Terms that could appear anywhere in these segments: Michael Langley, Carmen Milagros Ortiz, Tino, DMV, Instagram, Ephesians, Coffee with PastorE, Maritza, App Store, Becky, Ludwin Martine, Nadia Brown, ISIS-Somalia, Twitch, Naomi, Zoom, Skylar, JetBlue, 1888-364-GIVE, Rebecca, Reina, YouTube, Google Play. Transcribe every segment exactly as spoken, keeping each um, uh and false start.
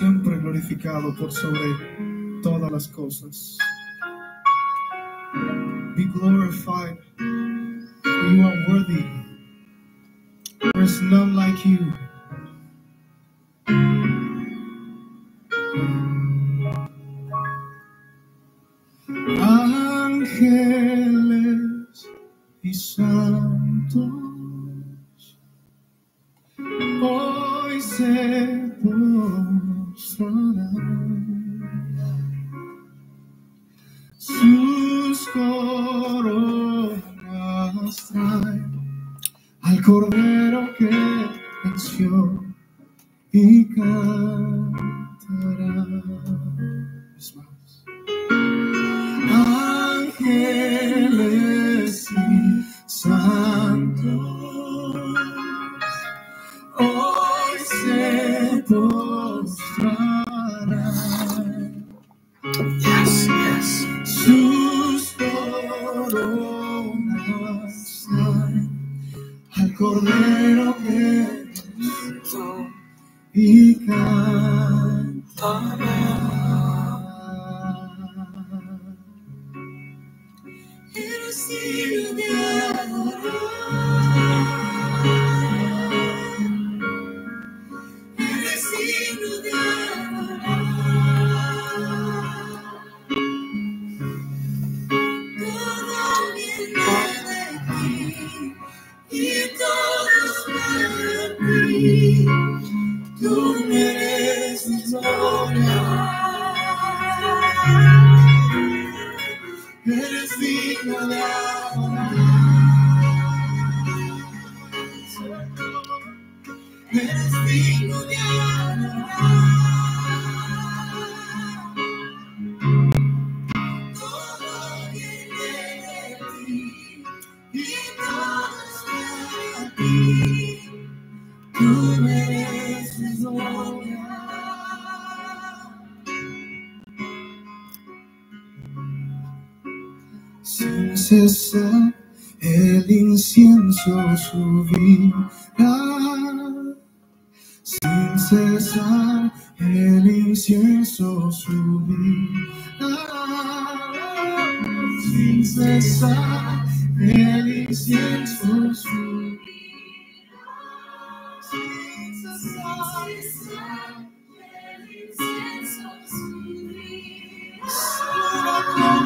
siempre glorificado por sobre todas las cosas. Be glorified, for you are worthy. There is none like you. Ángeles y santos, hoy se postrarán, sus coronas traen al Cordero que venció y cantarán. Es más. Ángeles y santos, hoy se postrarán. Yes, yes. Sus coronas al Cordero que venció y cantarán. El incienso subirá, sin cesar el incienso subirá, sin cesar el incienso subirá, sin cesar el incienso subirá.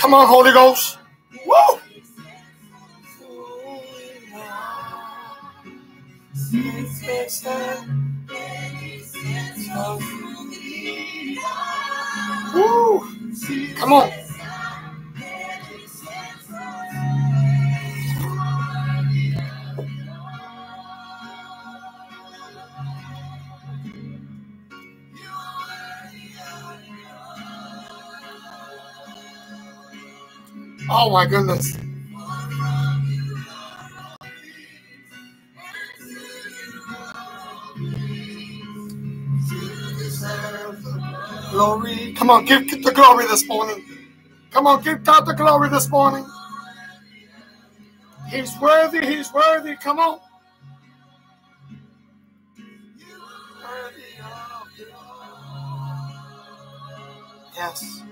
Come on, Holy Ghost. Woo! Come on. Oh my goodness. Glory. Come on, give the glory this morning. Come on, give God the glory this morning. He's worthy, he's worthy. Come on. Yes.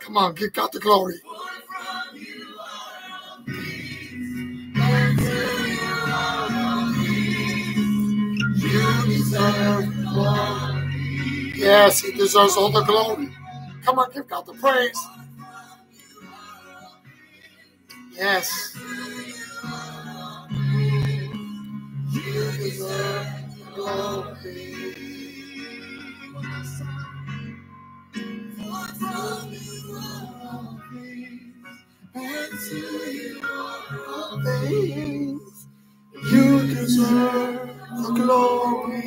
Come on, give God the glory. deserves glory. Yes, he deserves all the glory. Come on, give God the praise. Yes. You deserve glory. And to you all things, you deserve the glory.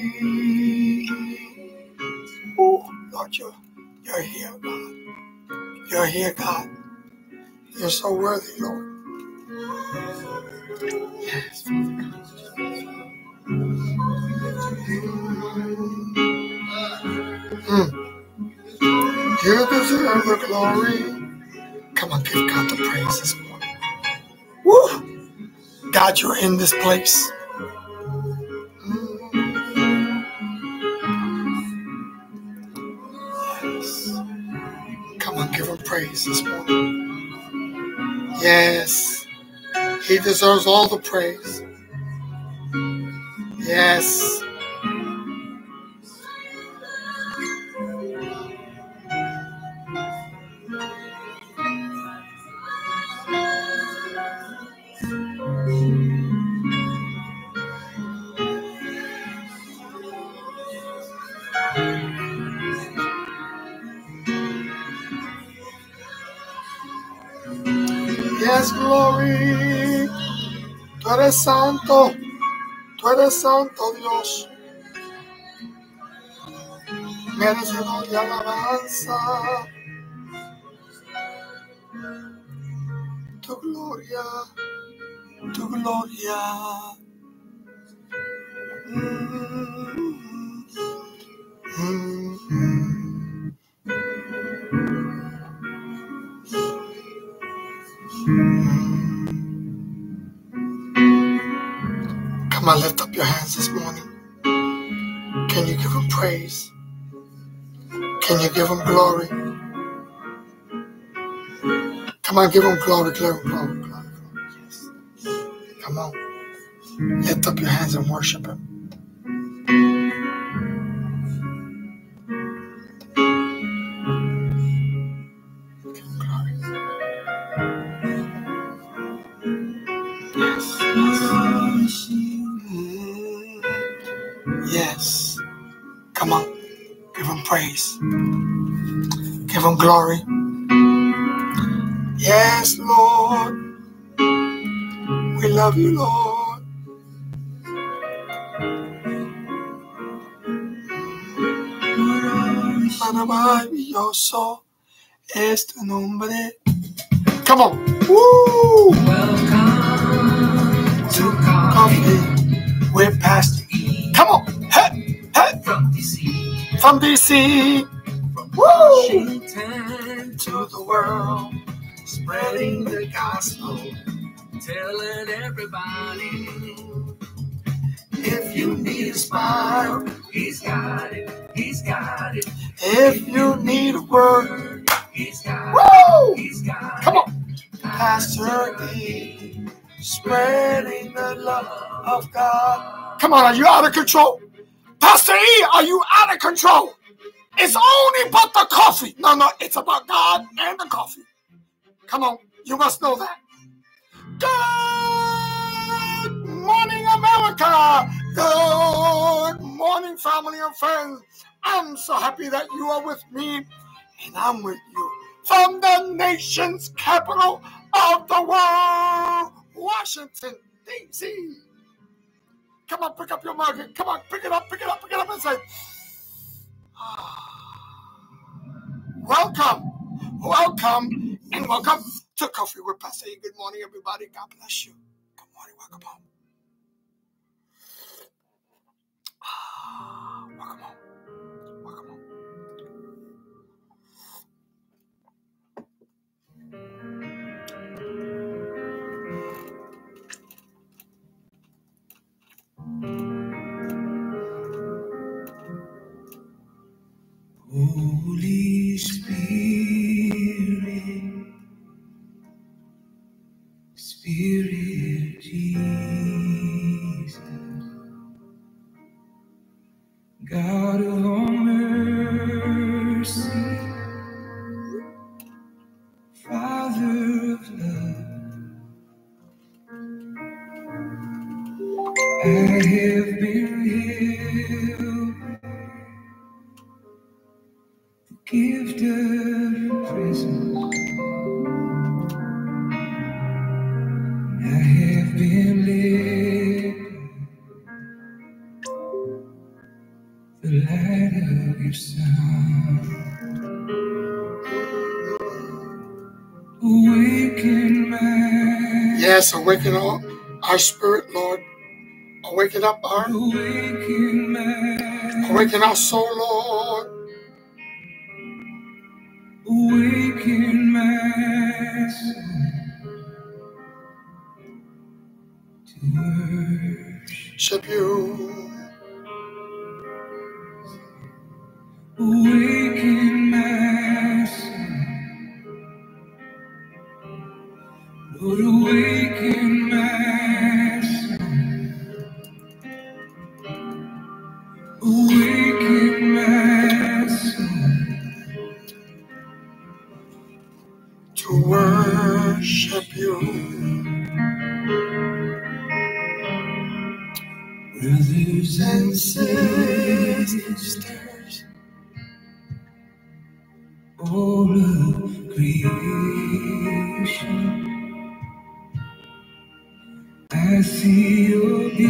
Oh, Lord, you're, you're here, God. You're here, God. You're so worthy, Lord. Yes. Mm. You deserve the glory. Come on, give God the praise this morning. Woo! God, you're in this place. Yes. Come on, give him praise this morning. Yes. He deserves all the praise. Yes. Glory, tú eres santo, tú eres santo, Dios, merecedor de alabanza, tu gloria, tu gloria, mm-hmm. Mm-hmm. Come on, lift up your hands this morning. Can you give him praise? Can you give him glory? Come on, give him glory, glory, glory, glory. Yes. Come on, lift up your hands and worship him. Give him glory. Yes, Lord. We love you, Lord. Maravilloso es tu nombre. Come on. Woo! Welcome to Coffee with Pastor E. Come on. Hey, hey. From D C. From D C. Washington to the world, spreading the gospel, telling everybody. If you need a smile, he's got it, he's got it. If you need a word, he's got Woo! It, he's got Come on. Pastor E, spreading the love of God. Come on, are you out of control? Pastor E, are you out of control? It's only about the coffee. No, no, it's about God and the coffee. Come on, you must know that. Good morning, America. Good morning, family and friends. I'm so happy that you are with me, and I'm with you. From the nation's capital of the world, Washington, D C. Come on, pick up your mug. Come on, pick it up, pick it up, pick it up and say, welcome, welcome, and welcome to Coffee with Pastor E. Good morning, everybody. God bless you. Good morning. Welcome home. Ah, welcome home. Welcome home. Holy Spirit, Spirit Jesus, God of all mercy, Father of love, I have been healed, the gift of your presence, I have been lit, the light of your sun, awaken my yes, awaken all our spirit, Lord. Awaken up our heart. Awaken our soul, Lord. Awaken my soul to worship you. Awaken my soul, Lord, awaken my awaken my soul to worship you. Brothers and sisters, all of creation, I see your beauty.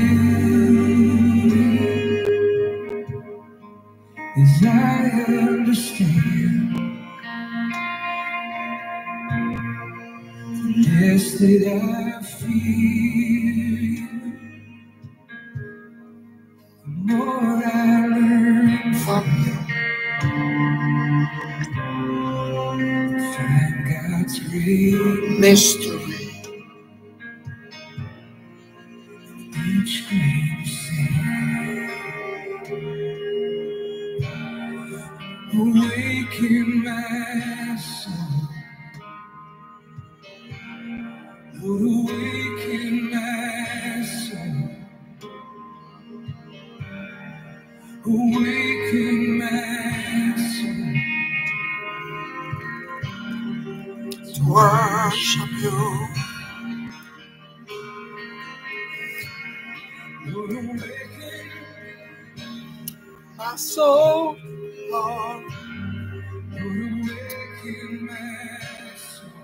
As I understand the less that I feel, the more I learn from you, find God's great mystery. Awaken my soul, Lord, awaken my soul, awaken my soul to worship you. Lord, awaken my soul, Lord. Awaken my soul,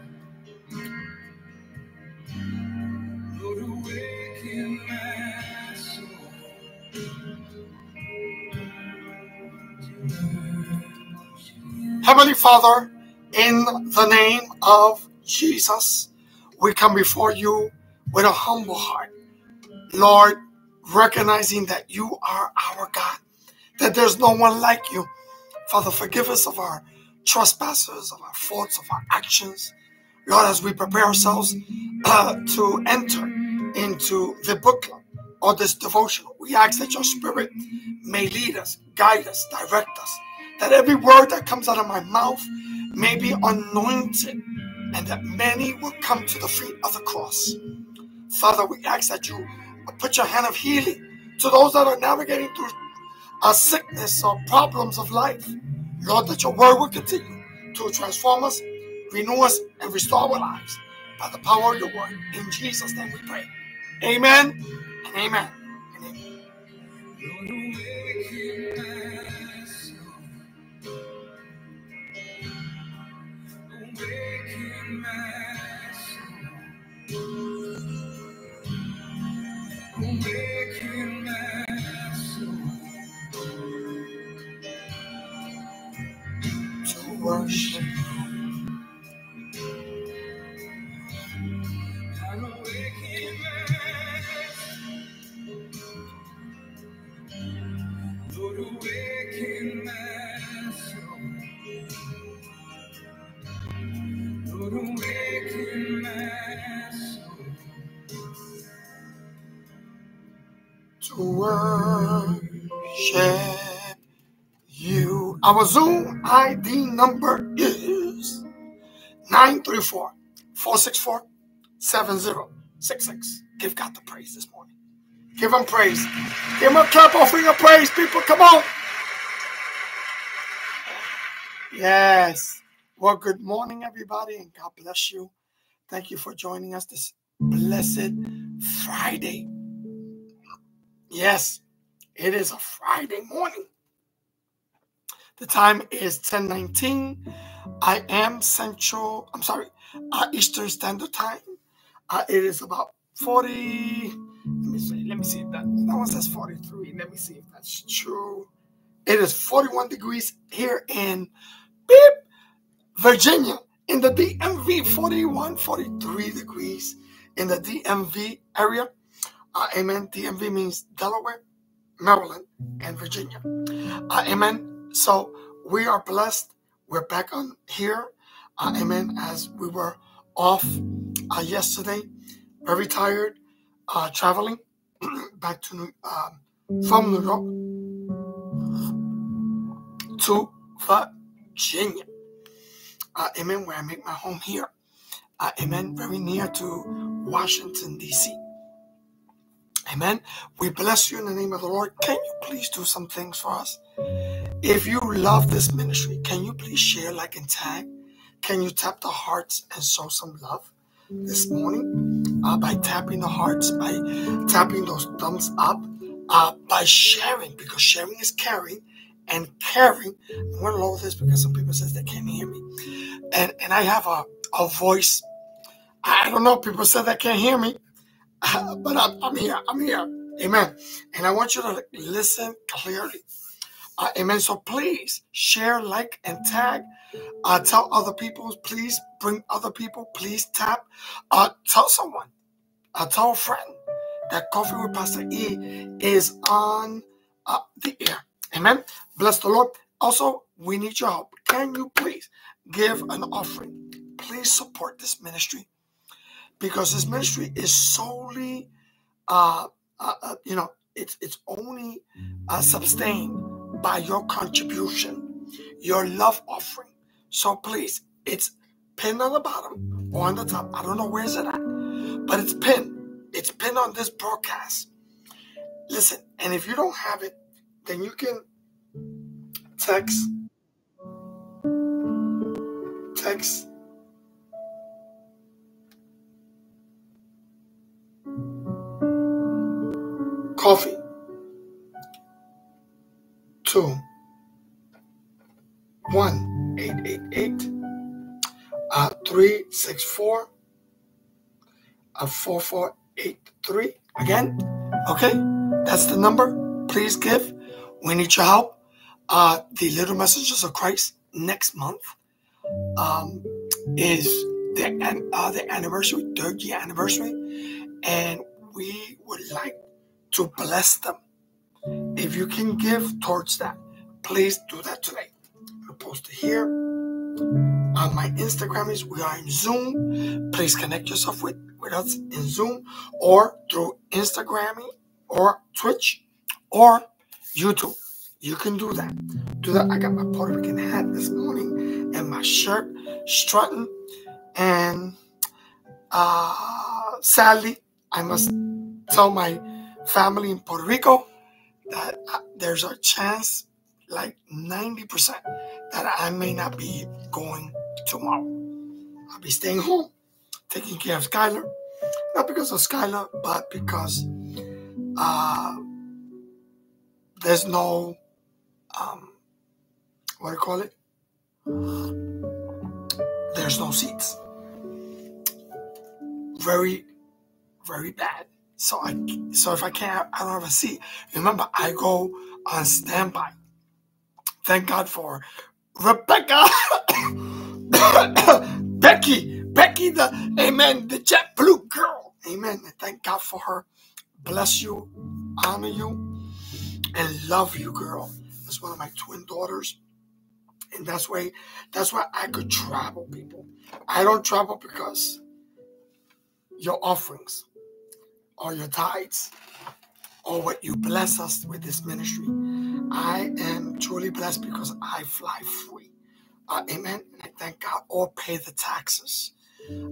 Lord, awaken my soul to Heavenly Father, in the name of Jesus, we come before you with a humble heart, Lord, recognizing that you are our God, that there's no one like you. Father, forgive us of our trespasses, of our faults, of our actions. Lord, as we prepare ourselves uh, to enter into the book club or this devotional, we ask that your spirit may lead us, guide us, direct us, that every word that comes out of my mouth may be anointed and that many will come to the feet of the cross. Father, we ask that you put your hand of healing to those that are navigating through our sickness or problems of life. Lord, that your word will continue to transform us, renew us, and restore our lives by the power of your word. In Jesus' name we pray. Amen and amen. And amen. Lord, awaken my soul. Awaken my soul. Awaken my soul. Worship you. I'm awakening my soul. Lord, awaken my soul. Lord, awaken my soul to worship you. Our Zoom I D number is nine three four, four six four, seven zero six six. Give God the praise this morning. Give him praise. Give him a clap offering of praise, people. Come on. Yes. Well, good morning, everybody, and God bless you. Thank you for joining us this blessed Friday. Yes, it is a Friday morning. The time is ten nineteen. I am Central, I'm sorry, uh, Eastern Standard Time. Uh, it is about forty, let me see, let me see if that, that one says forty-three. Let me see if that's true. It is forty-one degrees here in beep, Virginia, in the D M V, forty-one, forty-three degrees in the D M V area. Uh, amen. D M V means Delaware, Maryland, and Virginia. Uh, amen. So we are blessed. We're back on here. Uh, amen. As we were off uh, yesterday, very tired, uh, traveling back to New, um, from New York to Virginia. Uh, amen. Where I make my home here. Uh, amen. Very near to Washington, D C Amen. We bless you in the name of the Lord. Can you please do some things for us? If you love this ministry, can you please share, like, and tag? Can you tap the hearts and show some love this morning uh, by tapping the hearts, by tapping those thumbs up, uh, by sharing, because sharing is caring, and caring. I'm going to lower this because some people says they can't hear me, and and I have a a voice. I don't know. People said they can't hear me. Uh, but I'm, I'm here. I'm here. Amen. And I want you to listen clearly. Uh, amen. So please share, like, and tag. Uh, tell other people. Please bring other people. Please tap. Uh, tell someone. Uh, tell a friend that Coffee with Pastor E is on uh, the air. Amen. Bless the Lord. Also, we need your help. Can you please give an offering? Please support this ministry, because this ministry is solely, uh, uh, you know, it's it's only uh, sustained by your contribution, your love offering. So please, it's pinned on the bottom or on the top. I don't know where is it at, but it's pinned. It's pinned on this broadcast. Listen, and if you don't have it, then you can text, text. Coffee to one eight eight eight uh three six four uh four four eight three again. Okay, that's the number. Please give. We need your help. Uh the Little Messengers of Christ next month um is the uh the anniversary, third year anniversary, and we would like to bless them. If you can give towards that, please do that today. I'll post it here. On my Instagram is we are in Zoom. Please connect yourself with, with us in Zoom or through Instagram or Twitch or YouTube. You can do that. Do that. I got my Puerto Rican hat this morning and my shirt strutting. And uh, sadly, I must tell my family in Puerto Rico that uh, there's a chance, like ninety percent, that I may not be going tomorrow. I'll be staying home, taking care of Skylar, not because of Skylar, but because uh, there's no, um, what do you call it? There's no seats. Very, very bad. So I, so if I can't, I don't have a seat. Remember, I go on standby. Thank God for Rebecca, Becky, Becky, the amen, the JetBlue girl, amen. Thank God for her. Bless you, honor you, and love you, girl. That's one of my twin daughters, and that's why, that's why I could travel, people. I don't travel because your offerings, or your tithes, or what you bless us with this ministry. I am truly blessed because I fly free. Uh, amen. And I thank God, or pay the taxes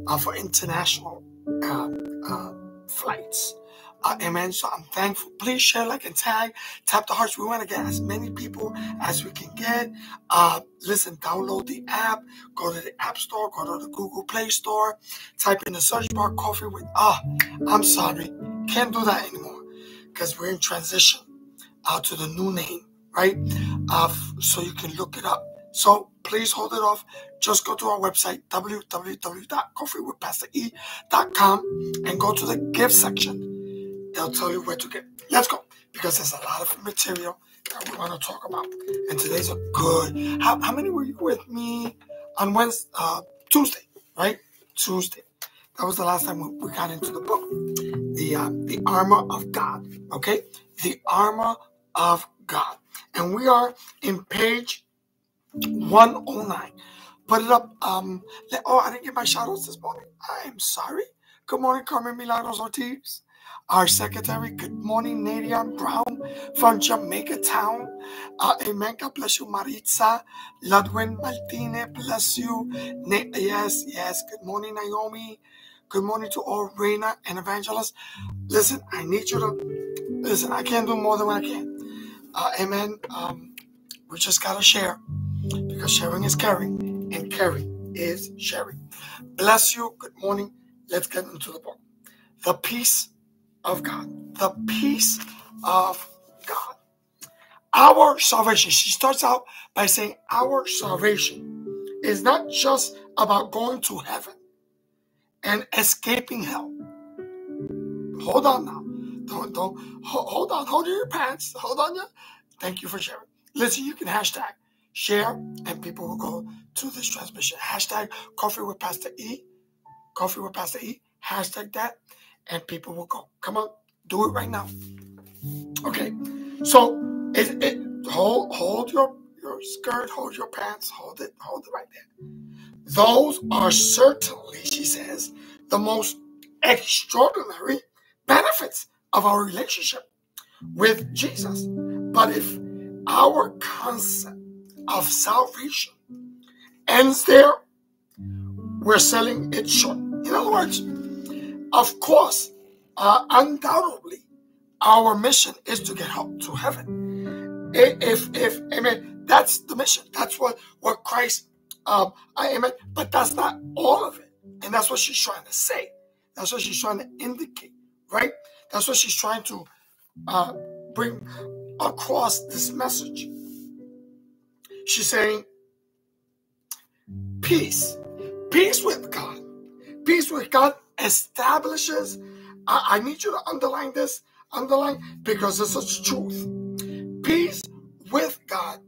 uh, for international uh, uh, flights. Uh, amen. So I'm thankful. Please share, like, and tag. Tap the hearts. We want to get as many people as we can get. Uh, listen, download the app. Go to the App Store. Go to the Google Play Store. Type in the search bar, Coffee with... Ah, oh, I'm sorry. Can't do that anymore because we're in transition uh, to the new name, right? Uh, so you can look it up. So please hold it off. Just go to our website, w w w dot coffee with pastor e dot com, and go to the gift section. They'll tell you where to get. Let's go, because there's a lot of material that we want to talk about. And today's a good. How, how many were you with me on Wednesday, uh, Tuesday, right? Tuesday. That was the last time we, we got into the book, the uh, the armor of God. Okay, the armor of God, and we are in page one oh nine. Put it up. Um. Let, oh, I didn't get my shout outs this morning. I am sorry. Good morning, Carmen Milagros Ortiz. Our secretary, good morning, Nadia Brown from Jamaica Town. Uh, amen. God bless you, Maritza. Ludwin Martine, bless you. Na yes, yes. Good morning, Naomi. Good morning to all Reina and evangelists. Listen, I need you to listen. I can't do more than what I can. Uh, amen. Um, we just gotta share, because sharing is caring, and caring is sharing. Bless you. Good morning. Let's get into the book. The peace of God, the peace of God, our salvation. She starts out by saying, our salvation is not just about going to heaven and escaping hell. Hold on now, don't don't hold on, hold your pants, hold on. Yeah. Thank you for sharing. Listen, you can hashtag share, and people will go to this transmission. Hashtag Coffee with Pastor E, Coffee with Pastor E. Hashtag that. And people will go. Come on, do it right now. Okay, so it, it hold hold your your skirt, hold your pants, hold it, hold it right there. Those are certainly, she says, the most extraordinary benefits of our relationship with Jesus. But if our concept of salvation ends there, we're selling it short. In other words, of course, uh, undoubtedly, our mission is to get help to heaven. If, if, amen, that's the mission. That's what, what Christ, um, amen, but that's not all of it. And that's what she's trying to say. That's what she's trying to indicate, right? That's what she's trying to uh, bring across this message. She's saying, peace, peace with God, peace with God establishes, I, I need you to underline this, underline, because this is truth. Peace with God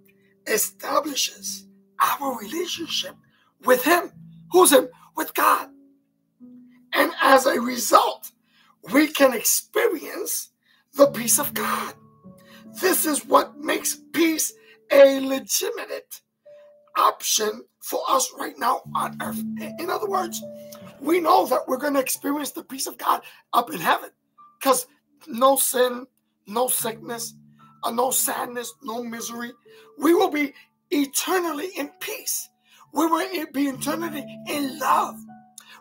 establishes our relationship with Him. Who's Him? With God. And as a result, we can experience the peace of God. This is what makes peace a legitimate option for us right now on earth. In other words, we know that we're going to experience the peace of God up in heaven, because no sin, no sickness, uh, no sadness, no misery. We will be eternally in peace. We will be eternally in love.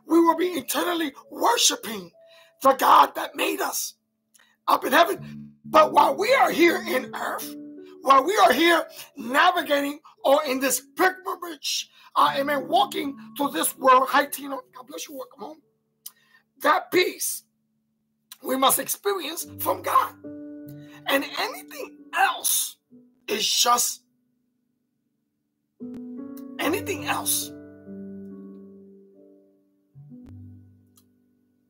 We will be eternally worshiping the God that made us up in heaven. But while we are here in earth, while we are here navigating or in this pilgrimage, uh, amen, walking through this world. Hi, Tino. God bless you. Welcome home. That peace we must experience from God. And anything else is just, anything else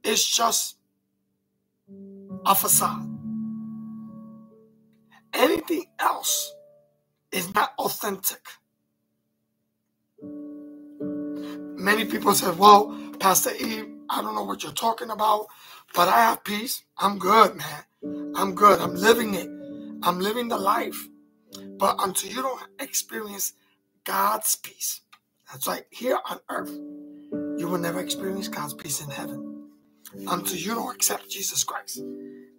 is just a facade. Anything else is not authentic. Many people said, well, Pastor E, I don't know what you're talking about, but I have peace. I'm good, man. I'm good. I'm living it. I'm living the life. But until you don't experience God's peace, that's right, here on earth, you will never experience God's peace in heaven until you don't accept Jesus Christ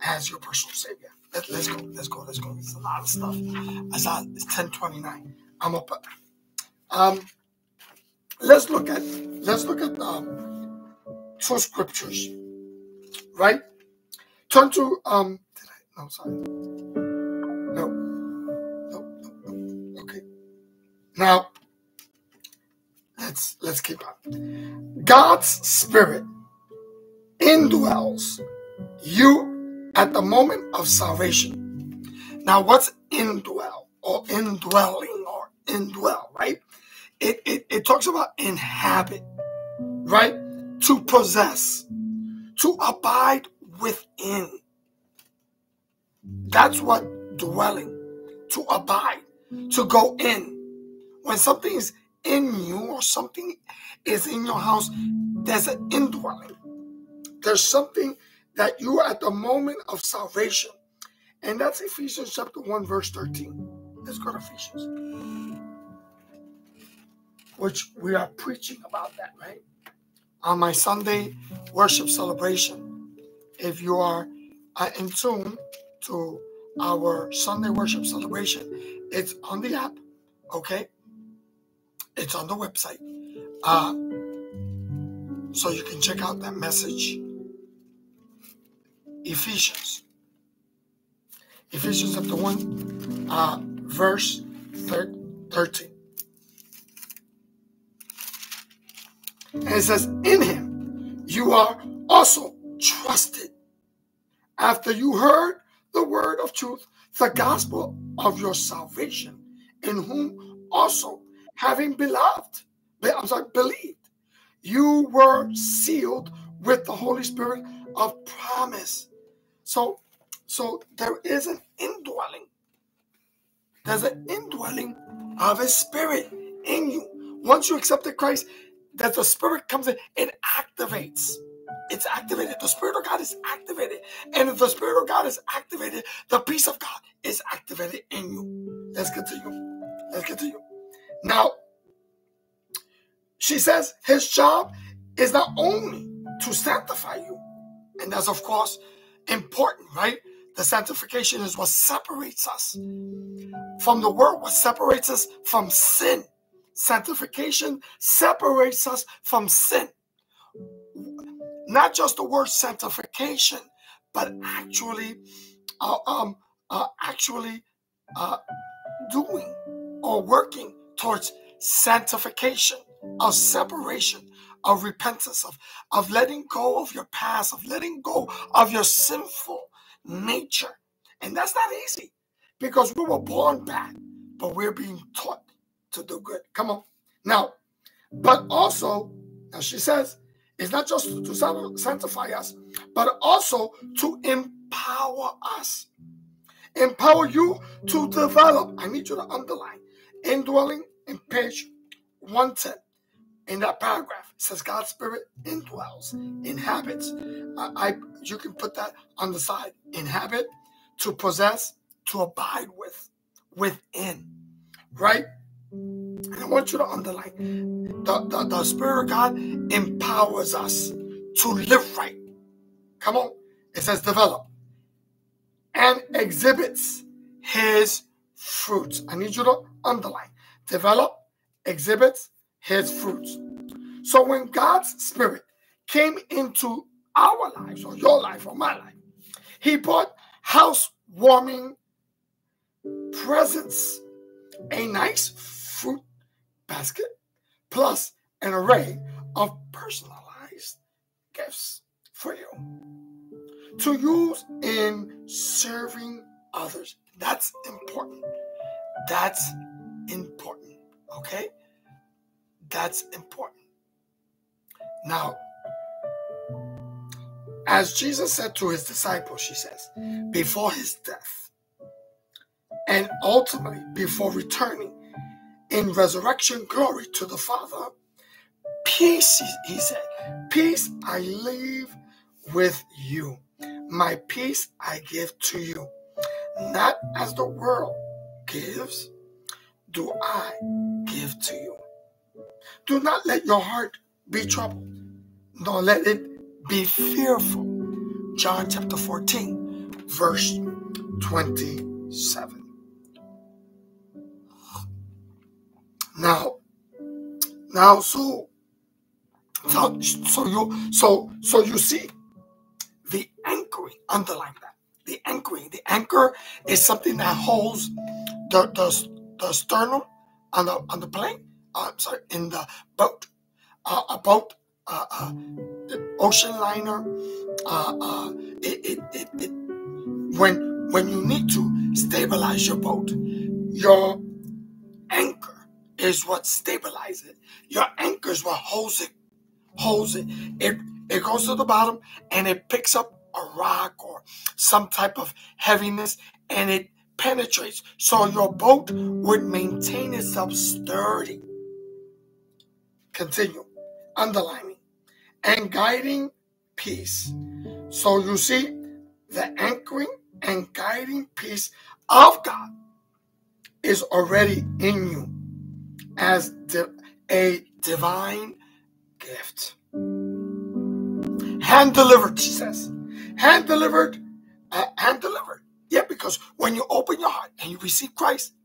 as your personal Savior. Let, let's go, let's go, let's go. There's a lot of stuff. It's ten twenty-nine. I'm up. Um, let's look at let's look at um, two scriptures, right? Turn to um. Did I? No, sorry. No. No. No. No. Okay. Now, let's let's keep on. God's Spirit indwells you at the moment of salvation. Now, what's indwell or indwelling or indwell? Right. It it it talks about inhabit. Right. To possess. To abide within. That's what dwelling, to abide, to go in. When something is in you or something is in your house, there's an indwelling. There's something that you are at the moment of salvation. And that's Ephesians chapter one, verse thirteen. Let's go to Ephesians. Which we are preaching about that, right? On my Sunday worship celebration, if you are uh, in tune to our Sunday worship celebration, it's on the app, okay? It's on the website. Uh, so you can check out that message. Ephesians. Ephesians chapter one, uh, verse thirteen. And it says, in him you are also trusted, after you heard the word of truth, the gospel of your salvation, in whom also, having beloved, I'm sorry, believed, you were sealed with the Holy Spirit of promise. So, so there is an indwelling. There's an indwelling of his Spirit in you. Once you accepted Christ, that the Spirit comes in and activates. It's activated. The Spirit of God is activated. And if the Spirit of God is activated, the peace of God is activated in you. Let's continue. Let's continue. Now, she says his job is not only to sanctify you. And that's, of course, important, right? The sanctification is what separates us from the world, what separates us from sin. Sanctification separates us from sin. Not just the word sanctification, but actually, uh, um, uh, actually uh, doing or working towards sanctification, of separation, of repentance, of, of letting go of your past, of letting go of your sinful nature. And that's not easy, because we were born bad, but we're being taught to do good. Come on. Now, but also, now she says, it's not just to sanctify us, but also to empower us. Empower you to develop. I need you to underline. Indwelling in page one ten. In that paragraph, it says God's Spirit indwells, inhabits. Uh, I, you can put that on the side. Inhabit, to possess, to abide with, within. Right? And I want you to underline, the, the, the Spirit of God empowers us to live right. Come on. It says develop. And exhibits his fruits. I need you to underline. Develop, exhibits his fruits. So when God's Spirit came into our lives, or your life, or my life, he brought housewarming presents, a nice fruit basket, plus an array of personalized gifts for you to use in serving others. That's important. That's important. Okay? That's important. Now, as Jesus said to his disciples, she says, before his death, and ultimately, before returning in resurrection glory to the Father, peace, he said, peace I leave with you. My peace I give to you. Not as the world gives, do I give to you. Do not let your heart be troubled, nor let it be fearful. John chapter fourteen, verse twenty-seven. Now, now, so, so, so you, so, so you see the anchoring, underline that. The anchoring. The anchor is something that holds the the, the sternum on the on the plane. Uh, sorry, in the boat. Uh, a boat, uh, uh, ocean liner. Uh, uh, it, it, it, it, when when you need to stabilize your boat, your anchor is what stabilizes it. Your anchor is what holds it. Holds it. It it goes to the bottom and it picks up a rock or some type of heaviness, and it penetrates, so your boat would maintain itself sturdy. Continue, underlining, and guiding peace. So you see the anchoring and guiding peace of God is already in you as a divine gift. Hand delivered, she says. Hand delivered, uh, hand delivered. Yeah, because when you open your heart and you receive Christ,